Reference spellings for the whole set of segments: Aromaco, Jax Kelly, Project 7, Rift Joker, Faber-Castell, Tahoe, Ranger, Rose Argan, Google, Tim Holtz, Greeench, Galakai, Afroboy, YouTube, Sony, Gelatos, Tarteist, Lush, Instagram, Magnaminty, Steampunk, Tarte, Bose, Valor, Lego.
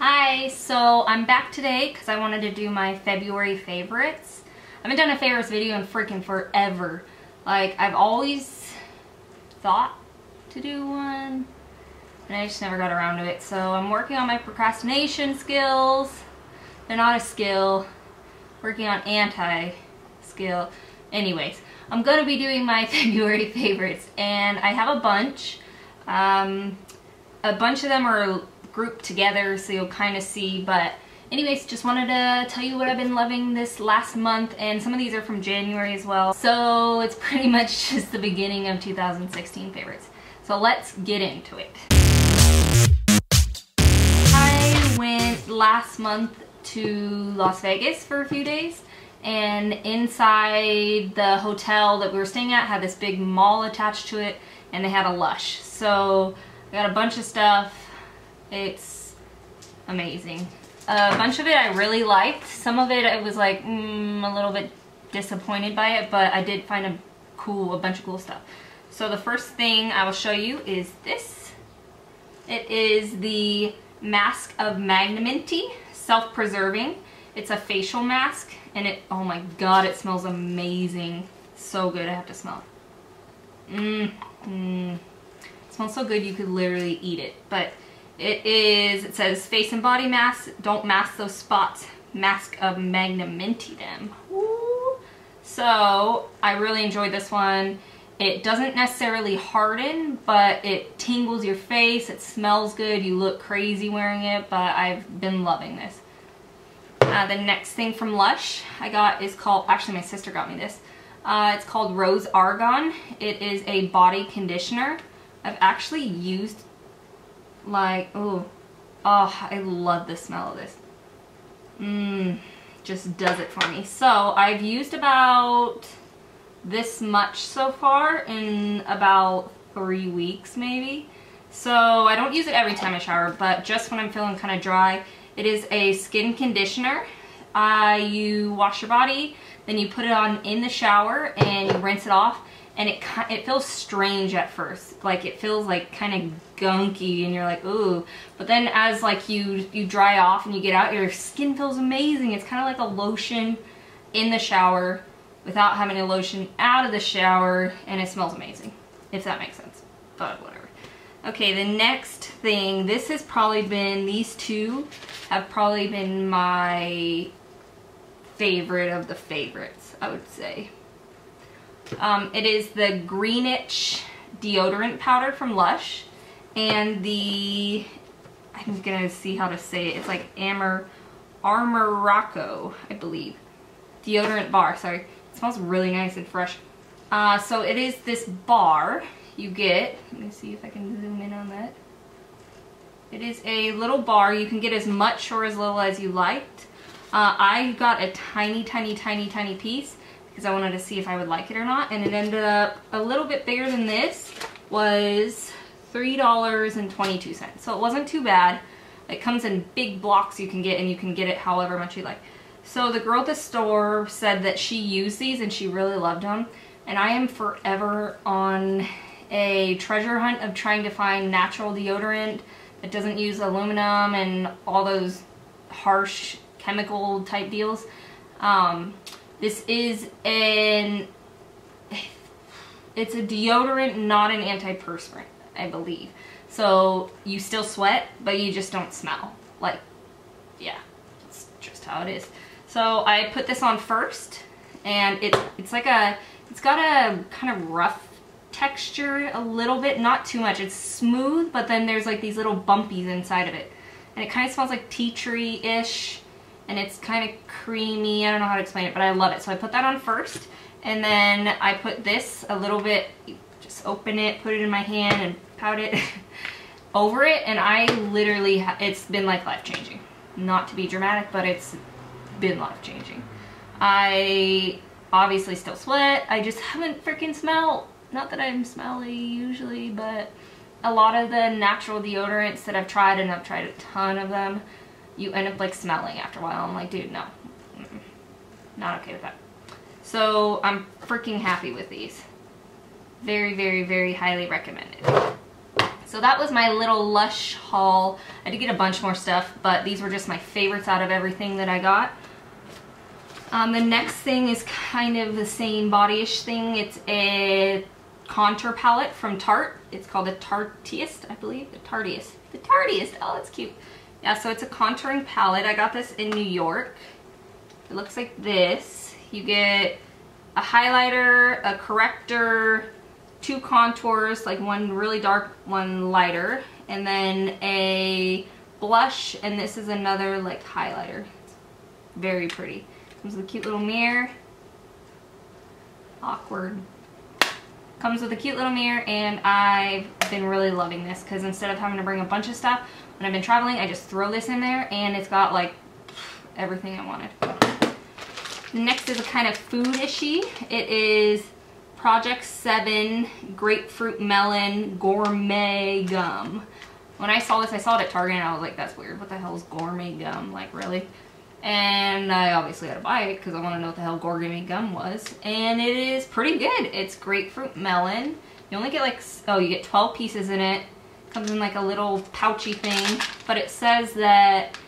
Hi, so I'm back today because I wanted to do my February favorites. I haven't done a favorites video in freaking forever. Like, I've always thought to do one, and I just never got around to it. So I'm working on my procrastination skills. They're not a skill. Working on anti-skill. Anyways, I'm going to be doing my February favorites, and I have a bunch. A bunch of them are grouped together, so you'll kind of see, but anyways, just wanted to tell you what I've been loving this last month, and some of these are from January as well, so it's pretty much just the beginning of 2016 favorites. So let's get into it. I went last month to Las Vegas for a few days, and inside the hotel that we were staying at had this big mall attached to it, and they had a Lush. So I got a bunch of stuff. It's amazing. A bunch of it I really liked. Some of it I was like a little bit disappointed by it, but I did find a bunch of cool stuff. So the first thing I will show you is this. It is the Mask of Magnaminty, self-preserving. It's a facial mask, and it, oh my god, it smells amazing. So good, I have to smell it. It smells so good you could literally eat it. But it says face and body mask, don't mask those spots, Mask of Magnaminty them. Ooh. So I really enjoyed this one. It doesn't necessarily harden, but it tingles your face, it smells good, you look crazy wearing it, but I've been loving this. The next thing from Lush I got is called, actually my sister got me this, it's called Rose Argan. It is a body conditioner. I've actually used, like, oh, I love the smell of this. Just does it for me. So I've used about this much so far in about 3 weeks maybe. So I don't use it every time I shower, but just when I'm feeling kind of dry. It is a skin conditioner. You wash your body, then you put it on in the shower and you rinse it off. And it feels strange at first, like it feels like kind of gunky, and you're like, ooh. But then as like you dry off and you get out, your skin feels amazing. It's kind of like a lotion in the shower without having a lotion out of the shower, and it smells amazing, if that makes sense, but whatever. Okay, the next thing, this has probably been, these two have probably been my favorite of the favorites, I would say. It is the Greeench deodorant powder from Lush, and the, I'm gonna see how to say it, it's like Aromaco, I believe, deodorant bar, sorry. It smells really nice and fresh. So it is this bar you get, let me see if I can zoom in on that. It is a little bar, you can get as much or as little as you liked. I got a tiny piece, because I wanted to see if I would like it or not, and it ended up a little bit bigger than this, was $3.22, so it wasn't too bad. It comes in big blocks you can get, and you can get it however much you like. So the girl at the store said that she used these and she really loved them, and I am forever on a treasure hunt of trying to find natural deodorant that doesn't use aluminum and all those harsh chemical type deals. This is it's a deodorant, not an antiperspirant, I believe. So you still sweat, but you just don't smell. Like, yeah, it's just how it is. So I put this on first, and it's like it's got a kind of rough texture a little bit, not too much. It's smooth, but then there's like these little bumpies inside of it. And it kind of smells like tea tree-ish. And it's kind of creamy, I don't know how to explain it, but I love it. So I put that on first, and then I put this a little bit, just open it, put it in my hand, and pout it over it, and I literally, it's been like life-changing. Not to be dramatic, but it's been life-changing. I obviously still sweat, I just haven't freaking smelled. Not that I'm smelly usually, but a lot of the natural deodorants that I've tried, and I've tried a ton of them, you end up like smelling after a while. I'm like, dude, no, not okay with that. So I'm freaking happy with these. Very, very, very highly recommended. So that was my little Lush haul. I did get a bunch more stuff, but these were just my favorites out of everything that I got. The next thing is kind of the same body-ish thing. It's a contour palette from Tarte. It's called the Tarteist, I believe. The Tarteist. The Tarteist. Oh, that's cute. Yeah, so it's a contouring palette. I got this in New York. It looks like this. You get a highlighter, a corrector, two contours, like one really dark, one lighter, and then a blush, and this is another like highlighter. It's very pretty. Comes with a cute little mirror. Awkward. Comes with a cute little mirror, and I've been really loving this because instead of having to bring a bunch of stuff when I've been traveling, I just throw this in there and it's got like everything I wanted. Next is a kind of food-ishy. It is Project 7 Grapefruit Melon Gourmet Gum. When I saw this, I saw it at Target and I was like, that's weird. What the hell is gourmet gum? Like, really? And I obviously had to buy it because I want to know what the hell gourmet gum was. And it is pretty good. It's grapefruit melon. You only get like, oh, you get 12 pieces in it. Comes in like a little pouchy thing. But it says that,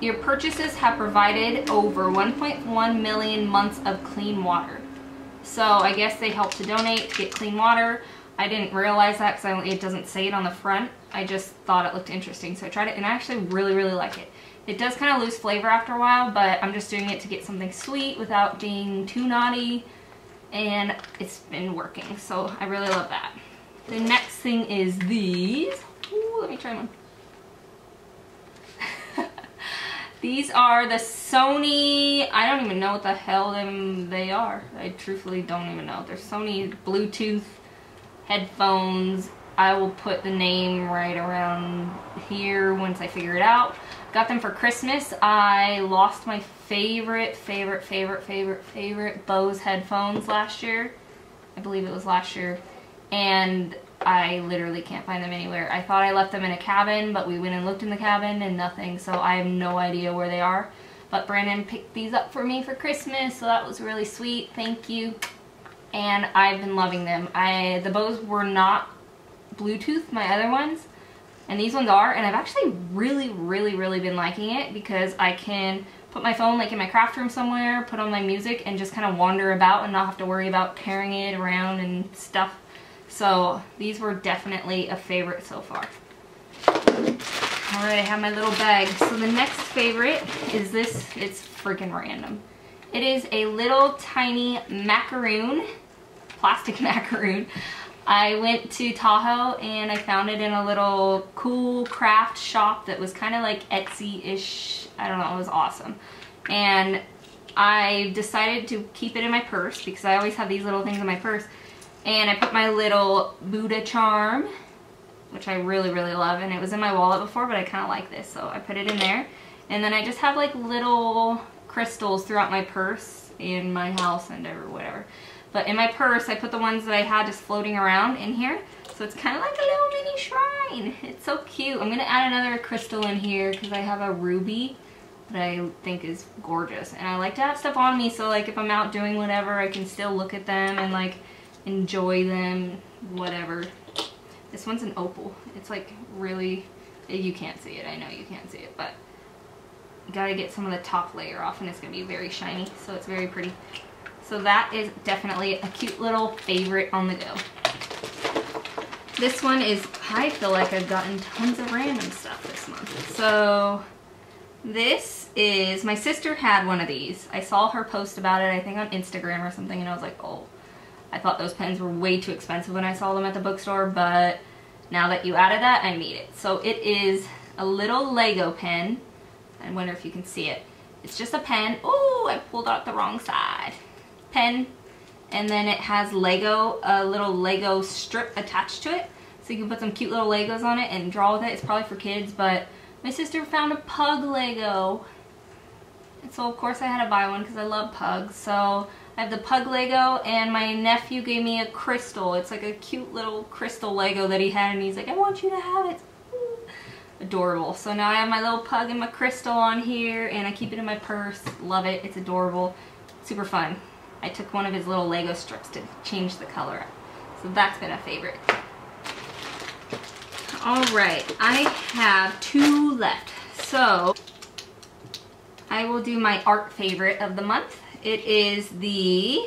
your purchases have provided over 1.1 million months of clean water. So I guess they help to donate to get clean water. I didn't realize that because it doesn't say it on the front. I just thought it looked interesting, so I tried it and I actually really, really like it. It does kind of lose flavor after a while, but I'm just doing it to get something sweet without being too naughty, and it's been working, so I really love that. The next thing is these. Ooh, let me try one. These are the Sony, I don't even know what the hell they are. I truthfully don't even know. They're Sony Bluetooth headphones. I will put the name right around here once I figure it out. Got them for Christmas. I lost my favorite Bose headphones last year. I believe it was last year. And I literally can't find them anywhere. I thought I left them in a cabin, but we went and looked in the cabin and nothing, so I have no idea where they are. But Brandon picked these up for me for Christmas, so that was really sweet. Thank you. And I've been loving them. The Bose were not Bluetooth, my other ones, and these ones are, and I've actually really, really, really been liking it because I can put my phone like in my craft room somewhere, put on my music, and just kind of wander about and not have to worry about carrying it around and stuff. So these were definitely a favorite so far. Alright, I have my little bag. So the next favorite is this. It's freaking random. It is a little tiny macaroon, plastic macaroon. I went to Tahoe and I found it in a little cool craft shop that was kind of like Etsy-ish. I don't know, it was awesome. And I decided to keep it in my purse because I always have these little things in my purse. And I put my little Buddha charm, which I really, really love. And it was in my wallet before, but I kind of like this. So I put it in there. And then I just have like little crystals throughout my purse, in my house, and whatever. But in my purse, I put the ones that I had just floating around in here. So it's kind of like a little mini shrine. It's so cute. I'm going to add another crystal in here because I have a ruby that I think is gorgeous. And I like to have stuff on me so like if I'm out doing whatever, I can still look at them and like enjoy them, whatever. This one's an opal. It's like really, you can't see it. I know you can't see it, but you gotta get some of the top layer off and it's gonna be very shiny, so it's very pretty. So that is definitely a cute little favorite on the go. This one is, I feel like I've gotten tons of random stuff this month. So this is, my sister had one of these. I saw her post about it, I think on Instagram or something, and I was like, oh. I thought those pens were way too expensive when I saw them at the bookstore, but now that you added that, I need it. So it is a little Lego pen. I wonder if you can see it. It's just a pen. Oh, I pulled out the wrong side. Pen. And then it has Lego, a little Lego strip attached to it. So you can put some cute little Legos on it and draw with it. It's probably for kids, but my sister found a pug Lego. And so of course I had to buy one because I love pugs. So I have the pug Lego, and my nephew gave me a crystal. It's like a cute little crystal Lego that he had, and he's like, I want you to have it. Adorable. So now I have my little pug and my crystal on here, and I keep it in my purse. Love it. It's adorable. Super fun. I took one of his little Lego strips to change the color up. So that's been a favorite. All right, I have two left. So I will do my art favorite of the month. It is the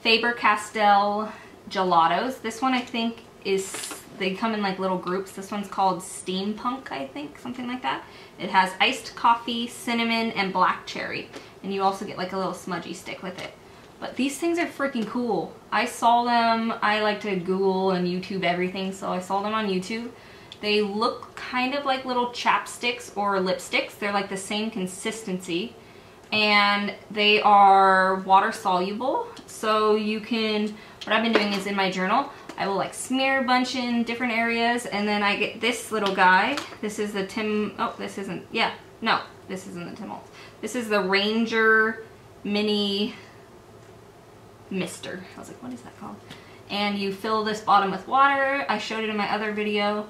Faber-Castell Gelatos. This one I think is, they come in like little groups. This one's called Steampunk, I think, something like that. It has iced coffee, cinnamon, and black cherry. And you also get like a little smudgy stick with it. But these things are freaking cool. I saw them, I like to Google and YouTube everything, so I saw them on YouTube. They look kind of like little chapsticks or lipsticks. They're like the same consistency. And they are water soluble, so you can, what I've been doing is in my journal, I will like smear a bunch in different areas, and then I get this little guy. This is the Tim, oh, this isn't, yeah, no, this isn't the Tim Holtz. This is the Ranger Mini Mister. I was like, what is that called? And you fill this bottom with water. I showed it in my other video.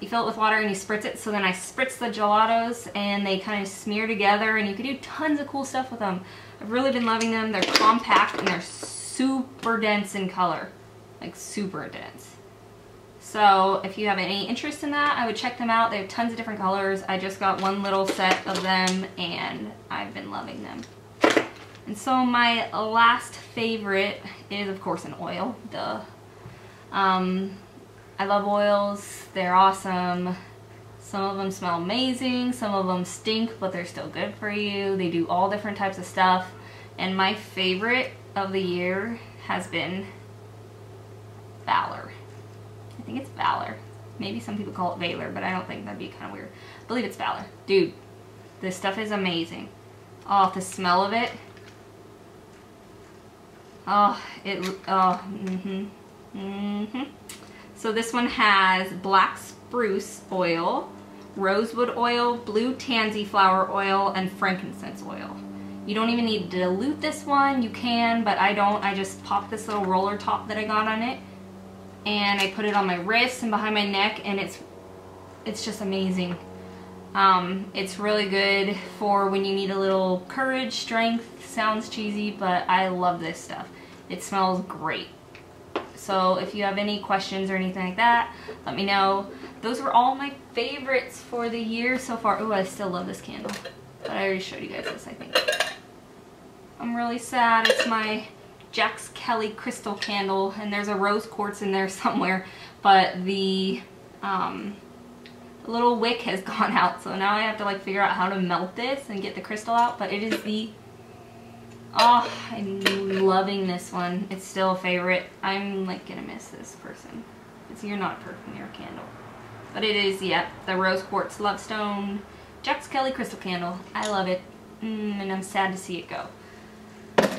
You fill it with water and you spritz it. So then I spritz the gelatos and they kind of smear together, and you can do tons of cool stuff with them. I've really been loving them. They're compact and they're super dense in color. Like super dense. So if you have any interest in that, I would check them out. They have tons of different colors. I just got one little set of them and I've been loving them. And so my last favorite is, of course, an oil. Duh. I love oils. They're awesome. Some of them smell amazing. Some of them stink, but they're still good for you. They do all different types of stuff. And my favorite of the year has been Valor. I think it's Valor. Maybe some people call it Valor, but I don't think that'd be kind of weird. I believe it's Valor. Dude, this stuff is amazing. Oh, the smell of it. Oh, So this one has black spruce oil, rosewood oil, blue tansy flower oil, and frankincense oil. You don't even need to dilute this one. You can, but I don't. I just pop this little roller top that I got on it, and I put it on my wrist and behind my neck, and it's just amazing. It's really good for when you need a little courage, strength. Sounds cheesy, but I love this stuff. It smells great. So if you have any questions or anything like that, let me know. Those were all my favorites for the year so far. Oh, I still love this candle, but I already showed you guys this, I think. I'm really sad. It's my Jax Kelly crystal candle, and there's a rose quartz in there somewhere, but the little wick has gone out, so now I have to like figure out how to melt this and get the crystal out, but it is the, oh, I'm loving this one. It's still a favorite. I'm like gonna miss this person. It's, you're not a person, you're a candle. But it is, yeah, the Rose Quartz Love Stone Jax Kelly crystal candle. I love it, and I'm sad to see it go.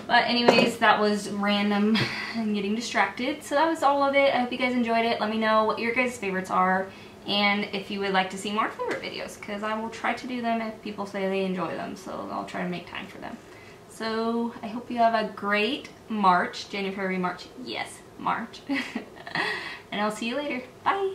But anyways, that was random. I'm getting distracted. So that was all of it. I hope you guys enjoyed it. Let me know what your guys' favorites are, and if you would like to see more favorite videos, because I will try to do them if people say they enjoy them. So I'll try to make time for them. So I hope you have a great March, January, March, yes, March, and I'll see you later. Bye.